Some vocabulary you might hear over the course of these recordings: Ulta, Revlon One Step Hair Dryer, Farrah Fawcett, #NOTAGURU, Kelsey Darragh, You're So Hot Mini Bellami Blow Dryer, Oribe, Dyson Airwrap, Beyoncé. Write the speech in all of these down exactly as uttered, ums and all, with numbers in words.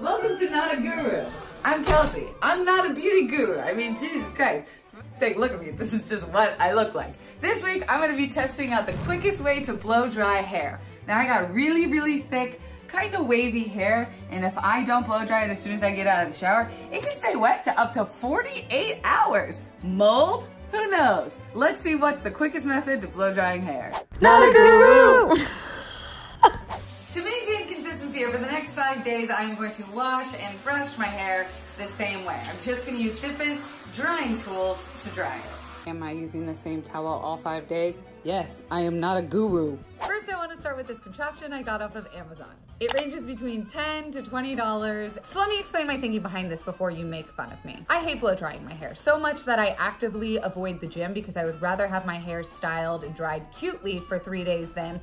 Welcome to Not a Guru. I'm Kelsey. I'm not a beauty guru. I mean, Jesus Christ. Say, look at me. This is just what I look like. This week, I'm going to be testing out the quickest way to blow dry hair. Now, I got really, really thick, kind of wavy hair, and if I don't blow dry it as soon as I get out of the shower, it can stay wet to up to forty-eight hours. Mold? Who knows? Let's see what's the quickest method to blow drying hair. Not a guru! To maintain consistency over the next five days, I'm going to wash and brush my hair the same way. I'm just going to use different drying tools to dry it. Am I using the same towel all five days? Yes, I am not a guru. First, I want to start with this contraption I got off of Amazon. It ranges between ten to twenty dollars. So let me explain my thinking behind this before you make fun of me. I hate blow drying my hair so much that I actively avoid the gym because I would rather have my hair styled and dried cutely for three days than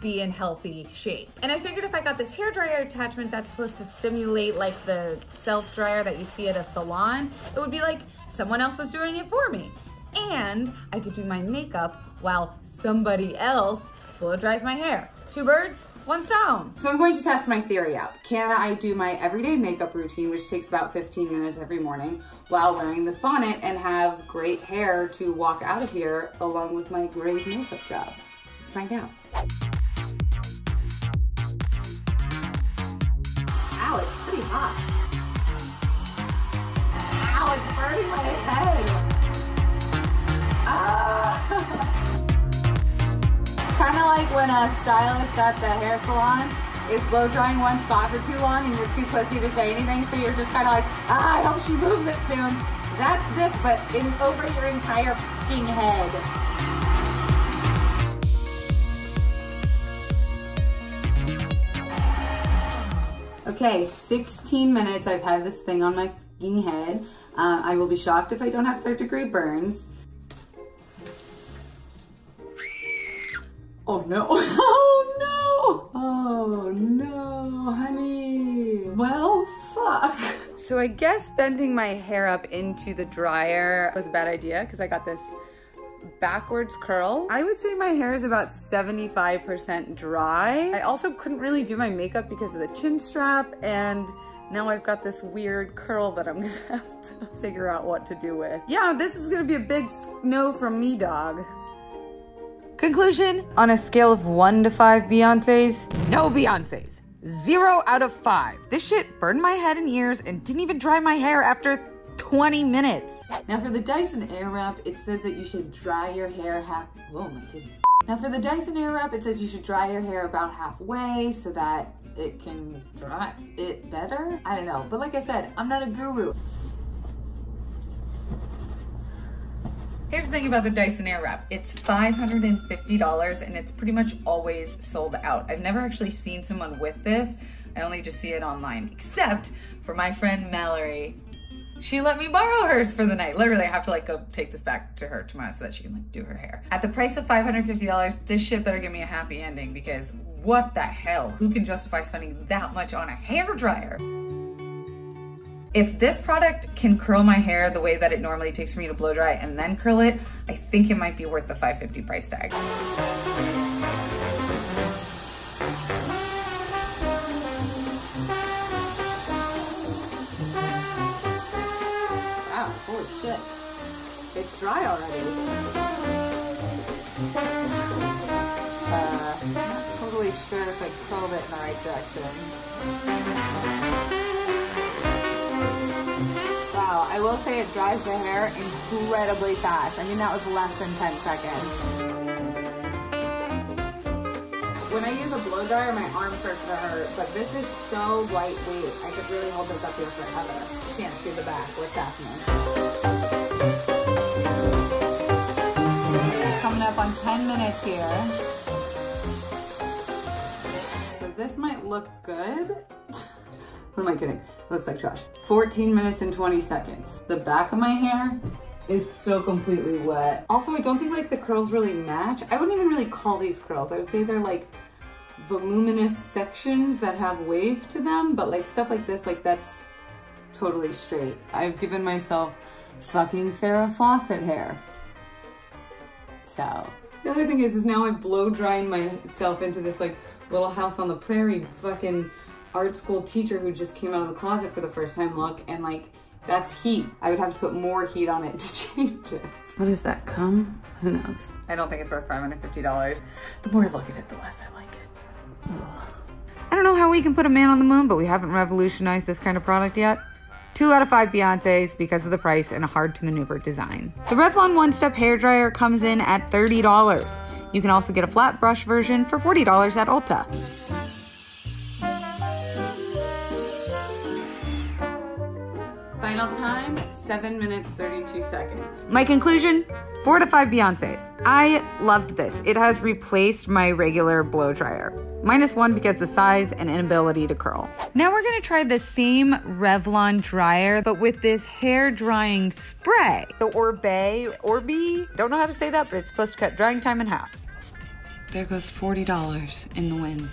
be in healthy shape. And I figured if I got this hair dryer attachment that's supposed to simulate like the self dryer that you see at a salon, it would be like someone else was doing it for me. And I could do my makeup while somebody else blow dries my hair. Two birds, one stone. So I'm going to test my theory out. Can I do my everyday makeup routine, which takes about fifteen minutes every morning, while wearing this bonnet and have great hair to walk out of here along with my great makeup job? Let's find out. Ow, it's pretty hot. Ow, it's burning my head. Ah. Kind of like when a stylist at the hair salon is blow drying one spot for too long and you're too pussy to say anything, so you're just kind of like, ah, I hope she moves it soon. That's this, but in over your entire fucking head. Okay, sixteen minutes I've had this thing on my f***ing head. Uh, I will be shocked if I don't have third degree burns. Oh no, oh no, oh no, honey. Well, fuck. So I guess bending my hair up into the dryer was a bad idea because I got this backwards curl. I would say my hair is about seventy-five percent dry. I also couldn't really do my makeup because of the chin strap, and now I've got this weird curl that I'm gonna have to figure out what to do with. Yeah, this is gonna be a big no from me, dog. Conclusion, on a scale of one to five Beyoncés, no Beyoncés. Zero out of five. This shit burned my head and ears and didn't even dry my hair after twenty minutes. Now for the Dyson Airwrap, it says that you should dry your hair half, whoa, my titty. Now for the Dyson Airwrap, it says you should dry your hair about halfway so that it can dry it better. I don't know, but like I said, I'm not a guru. Here's the thing about the Dyson Airwrap. It's five hundred fifty dollars and it's pretty much always sold out. I've never actually seen someone with this. I only just see it online, except for my friend Mallory. She let me borrow hers for the night. Literally, I have to like go take this back to her tomorrow so that she can like do her hair. At the price of five hundred fifty dollars, this shit better give me a happy ending because what the hell? Who can justify spending that much on a hair dryer? If this product can curl my hair the way that it normally takes for me to blow dry and then curl it, I think it might be worth the five hundred fifty dollars price tag. Holy shit, it's dry already. Uh, I'm not totally sure if I curled it in the right direction. Wow, I will say it dries the hair incredibly fast. I mean, that was less than ten seconds. When I use a blow dryer, my arm starts to hurt, but this is so lightweight. I could really hold this up here forever. I can't see the back, what's happening? Up on ten minutes here. So this might look good. Who am I kidding? It looks like trash. fourteen minutes and twenty seconds. The back of my hair is still completely wet. Also, I don't think like the curls really match. I wouldn't even really call these curls. I would say they're like voluminous sections that have wave to them, but like stuff like this, like that's totally straight. I've given myself fucking Farrah Fawcett hair. So. The other thing is, is now I'm blow drying myself into this like little house on the prairie fucking art school teacher who just came out of the closet for the first time look, and like, that's heat. I would have to put more heat on it to change it. What does that come? Who knows? I don't think it's worth five hundred fifty dollars. The more I look at it, the less I like it. Ugh. I don't know how we can put a man on the moon, but we haven't revolutionized this kind of product yet. Two out of five Beyoncé's because of the price and a hard to maneuver design. The Revlon One Step Hair Dryer comes in at thirty dollars. You can also get a flat brush version for forty dollars at Ulta. Final time, seven minutes, thirty-two seconds. My conclusion, four to five Beyoncé's. I loved this. It has replaced my regular blow dryer. Minus one because the size and inability to curl. Now we're gonna try the same Revlon dryer, but with this hair drying spray. The Oribe, Oribe, don't know how to say that, but it's supposed to cut drying time in half. There goes forty dollars in the wind.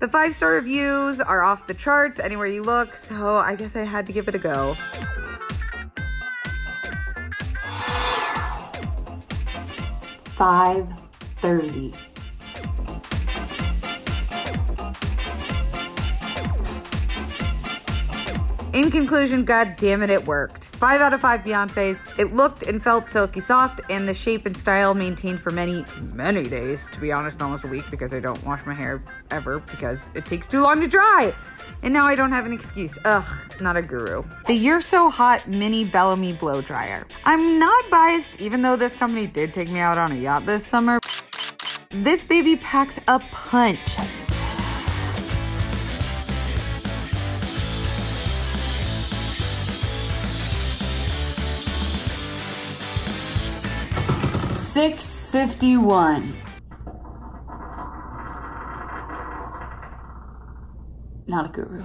The five-star reviews are off the charts anywhere you look, so I guess I had to give it a go. five thirty. In conclusion, god damn it, it worked. Five out of five Beyoncé's. It looked and felt silky soft, and the shape and style maintained for many, many days, to be honest, almost a week, because I don't wash my hair ever because it takes too long to dry. And now I don't have an excuse. Ugh, not a guru. The You're So Hot Mini Bellami Blow Dryer. I'm not biased, even though this company did take me out on a yacht this summer. This baby packs a punch. six fifty-one. Not a guru.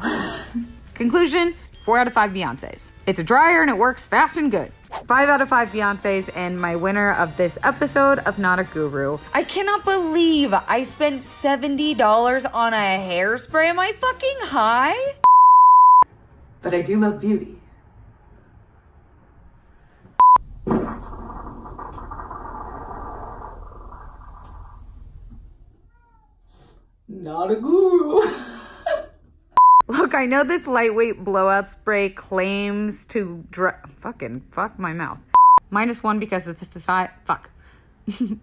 Conclusion, four out of five Beyoncé's. It's a dryer and it works fast and good. Five out of five Beyoncé's and my winner of this episode of Not a Guru. I cannot believe I spent seventy dollars on a hairspray. Am I fucking high? But I do love beauty. Not a guru. Look, I know this lightweight blowout spray claims to dry. Fucking fuck my mouth. Minus one because of the size. Fuck.